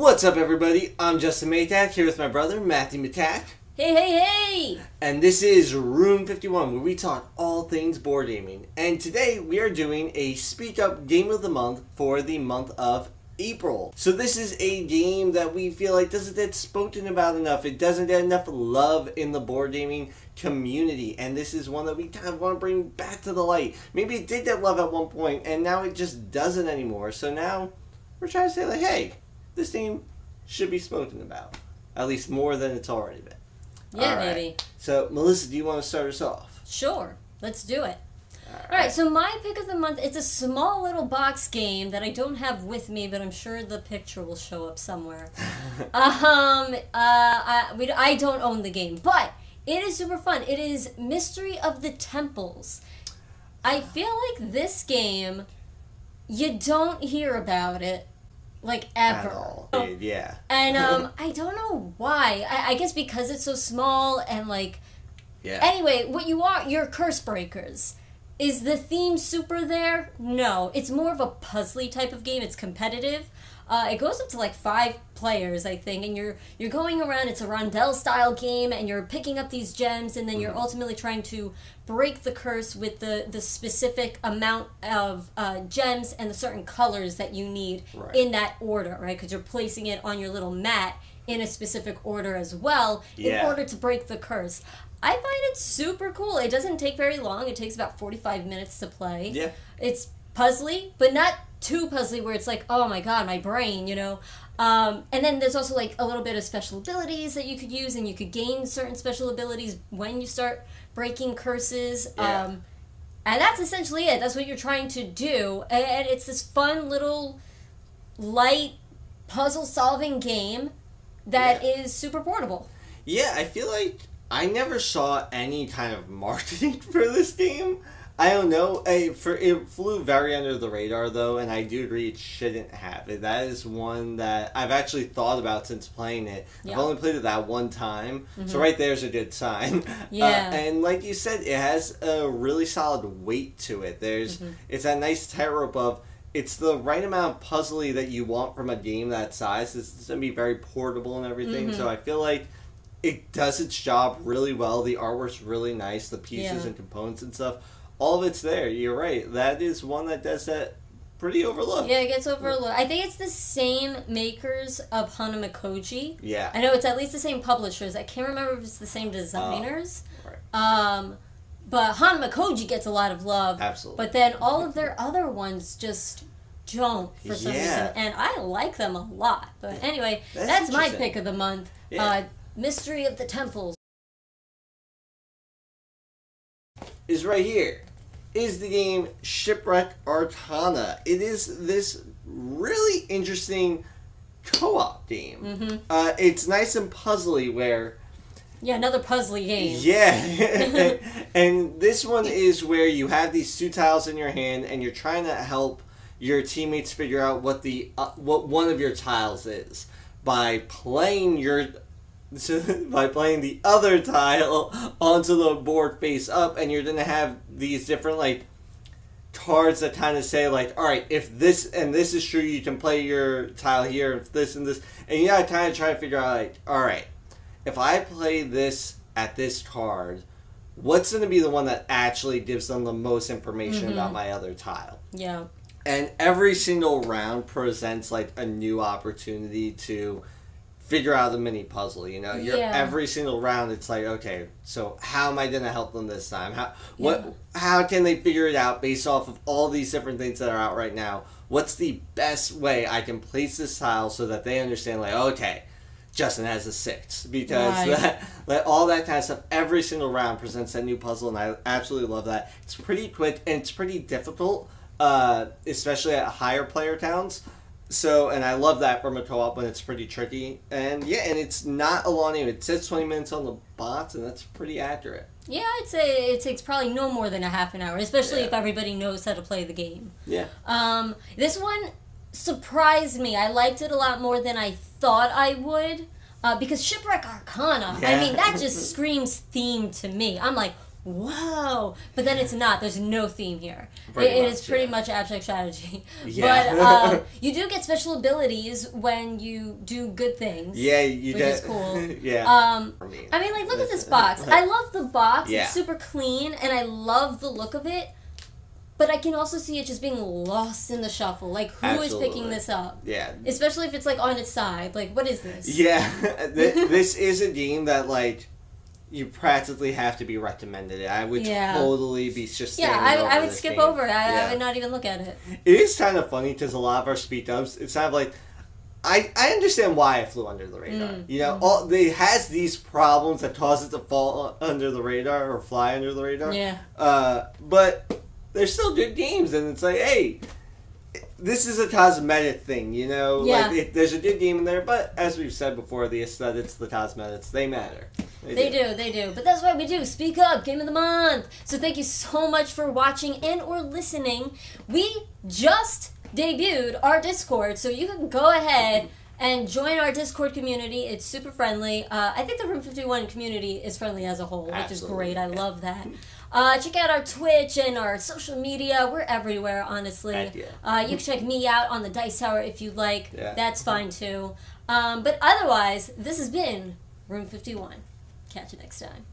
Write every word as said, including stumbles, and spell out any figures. What's up, everybody? I'm Justin Matak, here with my brother, Matthew Matak. Hey, hey, hey! And this is Room fifty-one, where we talk all things board gaming. And today, we are doing a Speak Up Game of the Month for the month of April. So this is a game that we feel like doesn't get spoken about enough. It doesn't get enough love in the board gaming community, and this is one that we kind of want to bring back to the light. Maybe it did get love at one point, and now it just doesn't anymore. So now, we're trying to say, like, hey, this game should be spoken about. At least more than it's already been. Yeah, right. Maybe. So, Melissa, do you want to start us off? Sure. Let's do it. All right. All right, so my pick of the month, it's a small little box game that I don't have with me, but I'm sure the picture will show up somewhere. um, uh, I, we, I don't own the game, but it is super fun. It is Mystery of the Temples. I feel like this game, you don't hear about it. Like, ever. At all. Dude, yeah. And um, I don't know why. I, I guess because it's so small and, like... Yeah. Anyway, what you are, you're curse breakers. Is the theme super there? No. It's more of a puzzly type of game. It's competitive. Uh, it goes up to, like, five players, I think, and you're you're going around. It's a Rondelle-style game, and you're picking up these gems, and then you're mm-hmm. ultimately trying to break the curse with the, the specific amount of uh, gems and the certain colors that you need right. in that order, right? Because you're placing it on your little mat in a specific order as well yeah. in order to break the curse. I find it super cool. It doesn't take very long. It takes about forty-five minutes to play. Yeah. It's puzzly, but not too puzzly where it's like, oh my god, my brain, you know? Um, and then there's also like a little bit of special abilities that you could use, and you could gain certain special abilities when you start breaking curses. Yeah. Um, and that's essentially it. That's what you're trying to do. And it's this fun little light puzzle-solving game that yeah. is super portable. Yeah, I feel like I never saw any kind of marketing for this game. I don't know. I, for, it flew very under the radar, though, and I do agree it shouldn't have it. That is one that I've actually thought about since playing it. Yeah. I've only played it that one time, mm-hmm. so right there's a good sign. Yeah. Uh, and like you said, it has a really solid weight to it. There's mm-hmm. It's that nice tightrope of, it's the right amount of puzzly that you want from a game that size. It's, it's going to be very portable and everything, mm-hmm. so I feel like it does its job really well. The artwork's really nice, the pieces yeah. and components and stuff. All of it's there. You're right. That is one that does that pretty overlooked. Yeah, it gets overlooked. I think it's the same makers of Hanamikoji. Yeah. I know it's at least the same publishers. I can't remember if it's the same designers. Oh, right. Um, but Hanamikoji gets a lot of love. Absolutely. But then all of their other ones just don't for some yeah. reason. And I like them a lot. But anyway, that's, that's my pick of the month. Yeah. Uh, Mystery of the Temples. Is right here, is the game Shipwreck Arcana. It is this really interesting co-op game. Mm-hmm. Uh, it's nice and puzzly where... Yeah, another puzzly game. Yeah. and, and this one is where you have these two tiles in your hand and you're trying to help your teammates figure out what the uh, what one of your tiles is by playing your... by playing the other tile onto the board face up, and you're going to have these different, like, cards that kind of say, like, alright, if this and this is true, you can play your tile here, if this and this, and you gotta kind of try to figure out, like, alright, if I play this at this card, what's going to be the one that actually gives them the most information mm-hmm. about my other tile? Yeah. And every single round presents, like, a new opportunity to figure out the mini puzzle, you know? You're, yeah. Every single round, it's like, okay, so how am I going to help them this time? How what? Yeah. How can they figure it out based off of all these different things that are out right now? What's the best way I can place this tile so that they understand, like, okay, Justin has a six. Because right. that, like, all that kind of stuff, every single round presents that new puzzle, and I absolutely love that. It's pretty quick, and it's pretty difficult, uh, especially at higher player counts. So, and I love that from a co-op when it's pretty tricky. And yeah, and it's not a long game. It says twenty minutes on the box, and that's pretty accurate. Yeah, I'd say it takes probably no more than a half an hour, especially yeah. if everybody knows how to play the game. Yeah. Um, this one surprised me. I liked it a lot more than I thought I would, uh, because Shipwreck Arcana, yeah. I mean, that just screams theme to me. I'm like, whoa, but then it's not. There's no theme here. Pretty it much, is pretty yeah. much abstract strategy. Yeah. But um, you do get special abilities when you do good things. Yeah, you which get, is cool. Yeah. Um, I mean, I mean, like, look at this box. I love the box. Yeah. It's super clean, and I love the look of it. But I can also see it just being lost in the shuffle. Like, who Absolutely. is picking this up? Yeah. Especially if it's, like, on its side. Like, what is this? Yeah. This is a game that, like, you practically have to be recommended. I would yeah. totally be just yeah. I, over I would skip game. over it. I, yeah. I would not even look at it. It is kind of funny because a lot of our speed dubs, it's kind of like, I I understand why it flew under the radar. Mm. You know, mm. all it has these problems that cause it to fall under the radar or fly under the radar. Yeah. Uh, but they're still good games, and it's like, hey, this is a cosmetic thing, you know. Yeah. Like, it, there's a good game in there, but as we've said before, the aesthetics, the cosmetics, they matter. They, they do. do, they do. But that's why we do Speak Up, Game of the Month. So thank you so much for watching and or listening. We just debuted our Discord, so you can go ahead and join our Discord community. It's super friendly. Uh, I think the Room fifty-one community is friendly as a whole, which Absolutely. is great. I love that. Uh, check out our Twitch and our social media. We're everywhere, honestly. Yeah. Uh, you can check me out on the Dice Tower if you like. Yeah. That's fine, too. Um, but otherwise, this has been Room fifty-one. Catch you next time.